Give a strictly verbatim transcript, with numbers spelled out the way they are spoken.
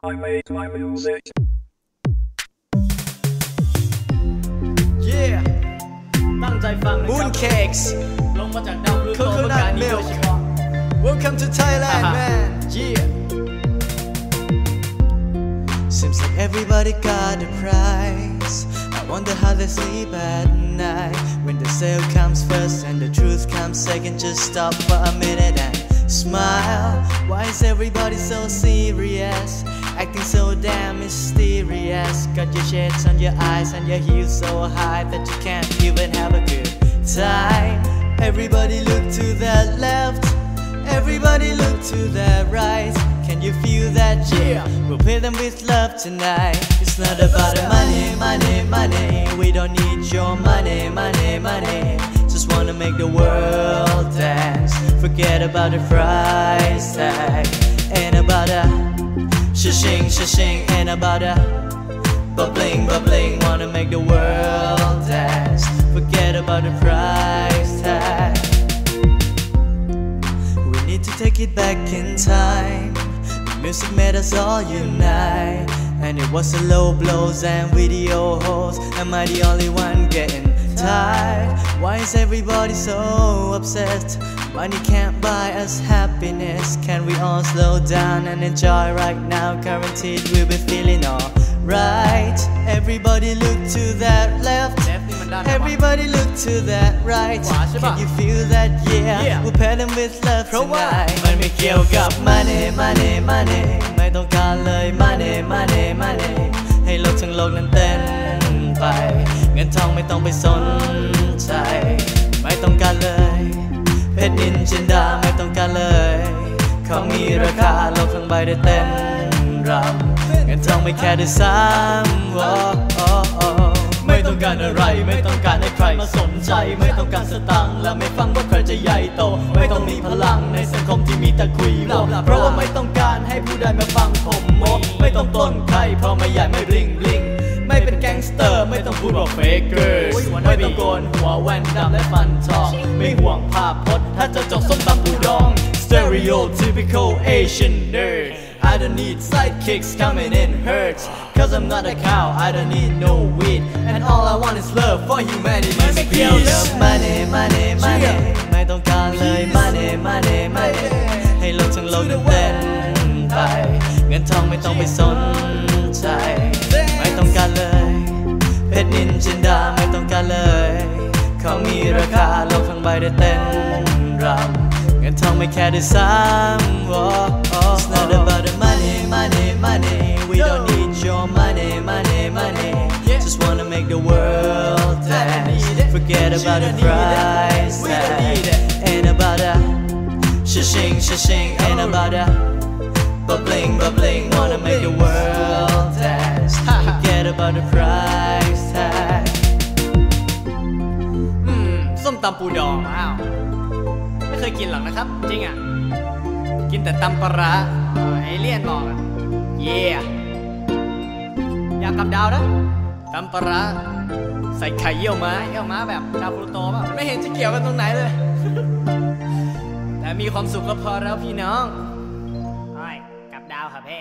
I made my music. Yeah. Mooncakes. Coconut milk. Welcome to Thailand, uh-huh. man. Yeah. Seems like everybody got a prize. I wonder how they sleep at night when the sale comes first and the truth comes second. Just stop for a minute and smile. Why is everybody so serious? Acting so damn mysterious. Got your shades on your eyes and your heels so high that you can't even have a good time. Everybody look to their left, everybody look to their right. Can you feel that? Yeah, we'll pay them with love tonight. It's not about the money, money, money. We don't need your money, money, money. Just wanna make the world dance. Forget about the price tag. Ain't about a shishing, shishing. Ain't about a bubbling, bubbling. Wanna make the world dance. Forget about the price tag. We need to take it back in time. The music made us all unite, and it was the low blows and video holes. Am I the only one getting tired? Why is everybody so obsessed? Money can't buy us happiness. Can we all slow down and enjoy right now? Guaranteed we'll be feeling alright. Everybody look to that left, everybody look to that right. Can you feel that? Yeah, we'll pair them with love tonight. มันไม่เกี่ยวกับ money money money ไม่ต้องการเลย money money money ให้โลกทั้งโลกนั้นเต้นไปเงินทองไม่ต้องไปสนใจไม่ต้องการเลยเพชรนินจินดาไม่ต้องการเลยของมีราคาโลกทั้งใบได้เต้นรำเงินทองไม่แค่ได้ซ้ำ oh oh oh ไม่ต้องการอะไรไม่ต้องการให้ใครมาสนใจไม่ต้องการสตังค์และไม่ฟังว่าใครจะใหญ่โตไม่ต้องมีพลังในสังคมที่มีแต่คุยเราเพราะว่าไม่ต้องการให้ผู้ใดมาฟังผมโมไม่ต้องต้นใครเพราะไม่ใหญ่ไม่บลิงบลิงไม่เป็นแก๊งสเตอร์ไม่ต้องพูดว่าเฟกเกอร์ไม่ต้องโกนหัวแว่นดำและฟันทองไม่ห่วงภาพพจน์ถ้าจะจบส้มตำปูดอง stereotypical Asian nerd I don't need sidekicks coming in herds 'cause I'm not a cow I don't need no weed and all I want is love for humanity please money money money ไม่ต้องการเลย money money money ให้โลกทั้งโลกเต้นไปเงินทองไม่ต้องไปสนใจไม่ต้องการเลยเพชรนินจินดาไม่ต้องการเลยของมีราคาโลกทั้งใบได้เต้นรำเงินทองไม่แค่ได้ซ้ำ oh oh It's not about the money money money We don't need your money money money Just wanna make the world dance Forget about the price tag Ain't about a shishing shishing Ain't about a bubbling bubbling Wanna make the world dance Forget about the price tag. Hmm, ส้มตำปูดองอ้าวไม่เคยกินหรอกนะครับจริงอ่ะกินแต่ตำปลาร้าไอเลี่ยนบอกอ่ะเย่อยากกลับดาวนะตำปลาร้าใส่ไข่เยี่ยวม้าเยี่ยวม้าแบบดาวพลูโตป่ะไม่เห็นจะเกี่ยวกันตรงไหนเลยแต่มีความสุขก็พอแล้วพี่น้องอ้อยกลับดาวค่ะเพ่